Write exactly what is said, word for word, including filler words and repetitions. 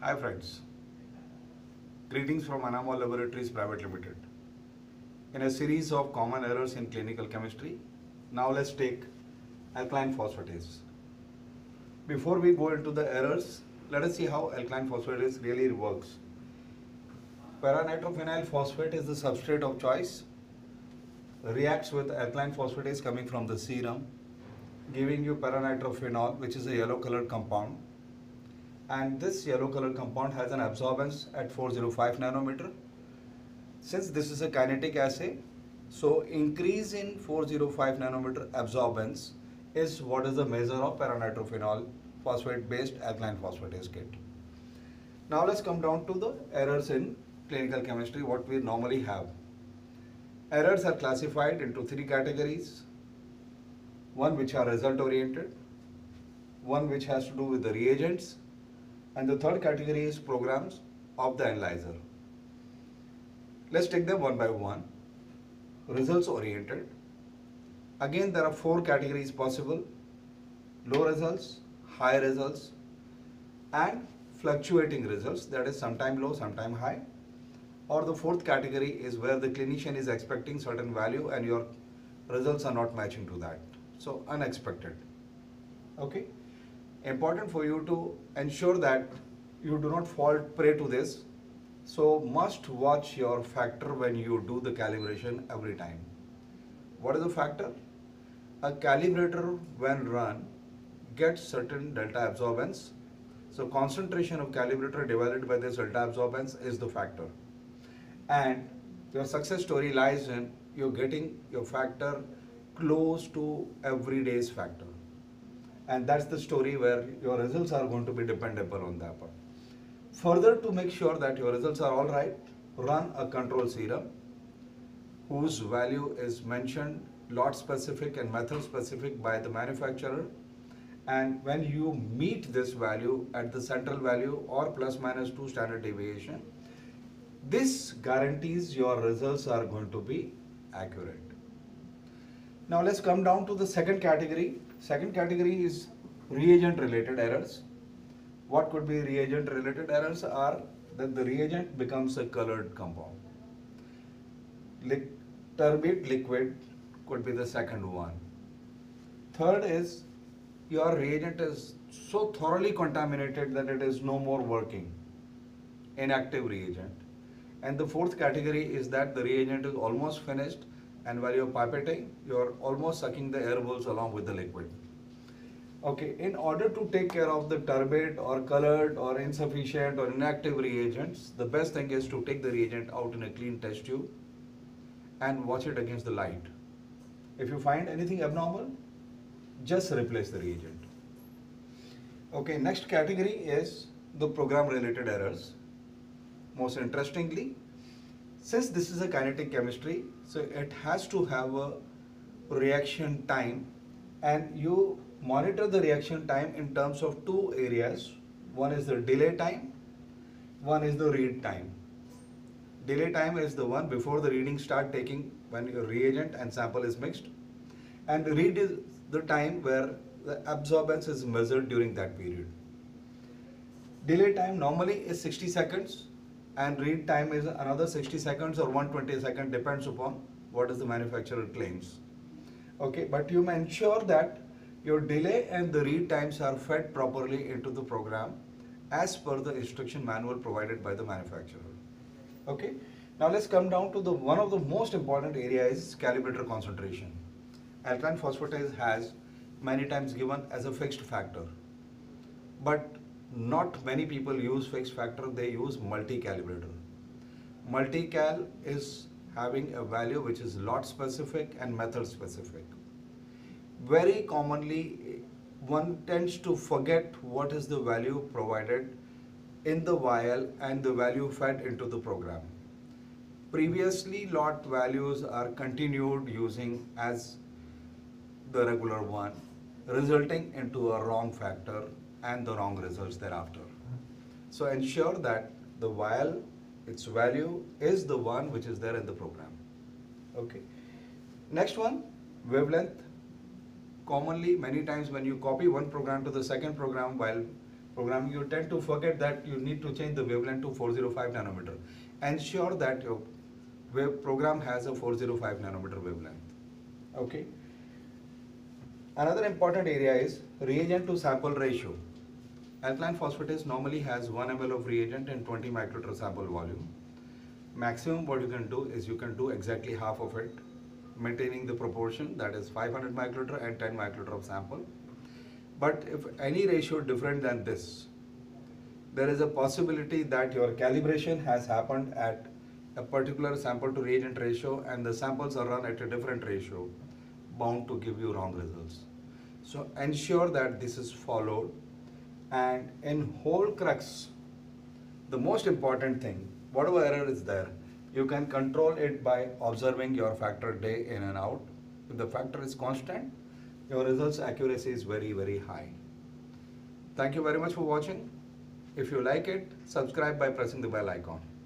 Hi friends, greetings from Anamol Laboratories, Private Limited. In a series of common errors in clinical chemistry, now let's take alkaline phosphatase. Before we go into the errors, let us see how alkaline phosphatase really works. Paranitrophenyl phosphate is the substrate of choice, reacts with alkaline phosphatase coming from the serum, giving you paranitrophenol, which is a yellow colored compound. And this yellow colored compound has an absorbance at four hundred five nanometer. Since this is a kinetic assay, so increase in four hundred five nanometer absorbance is what is the measure of paranitrophenol phosphate based alkaline phosphatase kit. Now let's come down to the errors in clinical chemistry, what we normally have. Errors are classified into three categories. One which are result oriented, one which has to do with the reagents, and the third category is programs of the analyzer. Let's take them one by one. Results oriented. Again, there are four categories possible: low results, high results, and fluctuating results, that is sometime low, sometime high. Or the fourth category is where the clinician is expecting certain value and your results are not matching to that. So unexpected. Okay. Important for you to ensure that you do not fall prey to this, so must watch your factor when you do the calibration every time. What is the factor? A calibrator when run gets certain delta absorbance, so concentration of calibrator divided by this delta absorbance is the factor, and your success story lies in you getting your factor close to everyday's factor. And that's the story where your results are going to be dependable on that part. Further, to make sure that your results are all right, run a control serum whose value is mentioned lot specific and method specific by the manufacturer. And when you meet this value at the central value or plus minus two standard deviation, this guarantees your results are going to be accurate. Now let's come down to the second category. Second category is reagent related errors. What could be reagent related errors are that the reagent becomes a colored compound. Lic- turbid liquid could be the second one. Third is your reagent is so thoroughly contaminated that it is no more working. Inactive reagent. And the fourth category is that the reagent is almost finished, and while you're pipetting, you're almost sucking the air bubbles along with the liquid. Okay, in order to take care of the turbid or colored or insufficient or inactive reagents, the best thing is to take the reagent out in a clean test tube and watch it against the light. If you find anything abnormal, just replace the reagent. Okay, next category is the program related errors. Most interestingly, since this is a kinetic chemistry, so it has to have a reaction time, and you monitor the reaction time in terms of two areas. One is the delay time, one is the read time. Delay time is the one before the reading start taking when your reagent and sample is mixed, and read is the time where the absorbance is measured during that period. Delay time normally is sixty seconds. And read time is another sixty seconds or one hundred twenty seconds, depends upon what is the manufacturer claims. Okay, but you may ensure that your delay and the read times are fed properly into the program as per the instruction manual provided by the manufacturer. Okay, now let's come down to the one of the most important areas is calibrator concentration. Alkaline phosphatase has many times given as a fixed factor, but not many people use fixed factor, they use multi-calibrator. Multi-cal is having a value which is lot specific and method specific. Very commonly, one tends to forget what is the value provided in the vial and the value fed into the program. Previously, lot values are continued using as the regular one, resulting into a wrong factor and the wrong results thereafter. So ensure that the vial, its value is the one which is there in the program. Okay. Next one, wavelength. Commonly, many times when you copy one program to the second program while programming, you tend to forget that you need to change the wavelength to four oh five nanometer. Ensure that your wave program has a four oh five nanometer wavelength. Okay. Another important area is reagent to sample ratio. Alkaline phosphatase normally has one milliliter of reagent and twenty microliter sample volume. Maximum what you can do is you can do exactly half of it, maintaining the proportion, that is five hundred microliter and ten microliter of sample. But if any ratio different than this, there is a possibility that your calibration has happened at a particular sample to reagent ratio and the samples are run at a different ratio, bound to give you wrong results. So ensure that this is followed, and in whole crux, the most important thing, whatever error is there, you can control it by observing your factor day in and out. If the factor is constant, your results accuracy is very, very high. Thank you very much for watching. If you like it, subscribe by pressing the bell icon.